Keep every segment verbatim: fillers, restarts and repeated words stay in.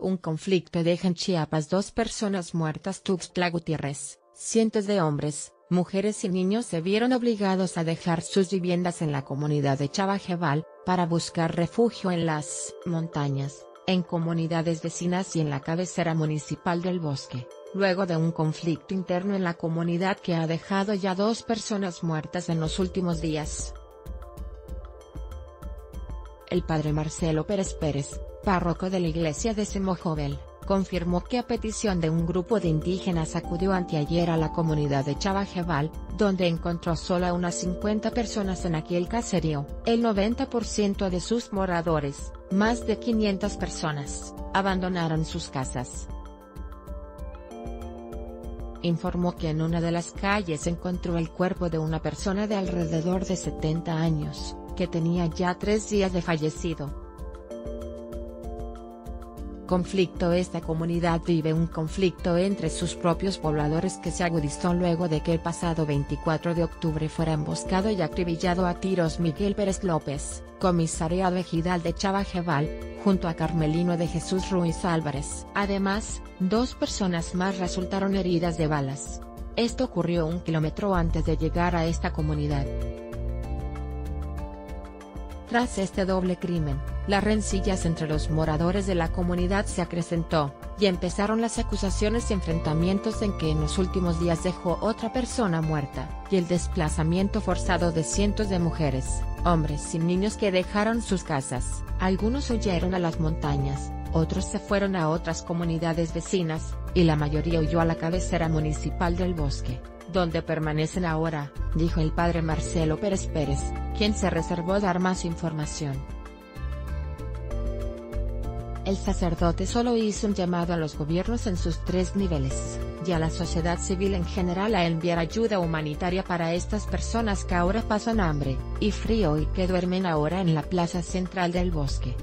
Un conflicto deja en Chiapas dos personas muertas. Tuxtla Gutiérrez, cientos de hombres, mujeres y niños se vieron obligados a dejar sus viviendas en la comunidad de Chavajeval, para buscar refugio en las montañas, en comunidades vecinas y en la cabecera municipal del Bosque, luego de un conflicto interno en la comunidad que ha dejado ya dos personas muertas en los últimos días. El padre Marcelo Pérez Pérez, párroco de la iglesia de Simojovel, confirmó que a petición de un grupo de indígenas acudió anteayer a la comunidad de Chavajeval, donde encontró solo a unas cincuenta personas en aquel caserío. El noventa por ciento de sus moradores, más de quinientas personas, abandonaron sus casas. Informó que en una de las calles encontró el cuerpo de una persona de alrededor de setenta años, que tenía ya tres días de fallecido. Conflicto. Esta comunidad vive un conflicto entre sus propios pobladores que se agudizó luego de que el pasado veinticuatro de octubre fuera emboscado y acribillado a tiros Miguel Pérez López, comisariado ejidal de Chavajeval, junto a Carmelino de Jesús Ruiz Álvarez. Además, dos personas más resultaron heridas de balas. Esto ocurrió un kilómetro antes de llegar a esta comunidad. Tras este doble crimen, las rencillas entre los moradores de la comunidad se acrecentó, y empezaron las acusaciones y enfrentamientos en que en los últimos días dejó otra persona muerta, y el desplazamiento forzado de cientos de mujeres, hombres y niños que dejaron sus casas. Algunos huyeron a las montañas, otros se fueron a otras comunidades vecinas, y la mayoría huyó a la cabecera municipal del Bosque, donde permanecen ahora, dijo el padre Marcelo Pérez Pérez, quien se reservó dar más información. El sacerdote solo hizo un llamado a los gobiernos en sus tres niveles, y a la sociedad civil en general a enviar ayuda humanitaria para estas personas que ahora pasan hambre y frío y que duermen ahora en la plaza central del Bosque.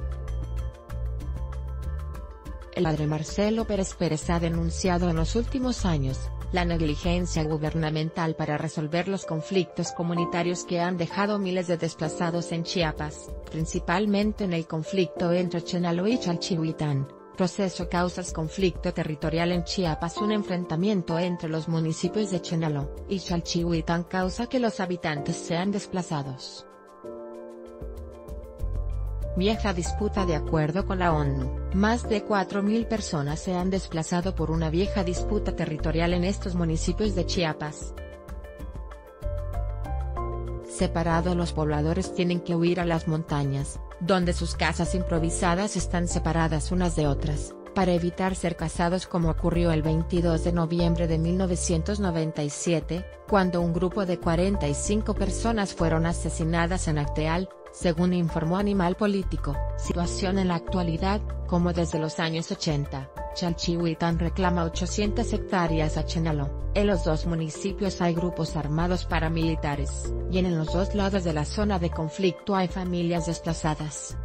El padre Marcelo Pérez Pérez ha denunciado en los últimos años la negligencia gubernamental para resolver los conflictos comunitarios que han dejado miles de desplazados en Chiapas, principalmente en el conflicto entre Chenalhó y Chalchihuitán. Proceso. Causas. Conflicto territorial en Chiapas. Un enfrentamiento entre los municipios de Chenalhó y Chalchihuitán causa que los habitantes sean desplazados. Vieja disputa. De acuerdo con la ONU, más de cuatro mil personas se han desplazado por una vieja disputa territorial en estos municipios de Chiapas. Separados, los pobladores tienen que huir a las montañas, donde sus casas improvisadas están separadas unas de otras, para evitar ser cazados, como ocurrió el veintidós de noviembre de mil novecientos noventa y siete, cuando un grupo de cuarenta y cinco personas fueron asesinadas en Acteal, según informó Animal Político. Situación en la actualidad, como desde los años ochenta, Chalchihuitán reclama ochocientas hectáreas a Chenalhó. En los dos municipios hay grupos armados paramilitares, y en los dos lados de la zona de conflicto hay familias desplazadas.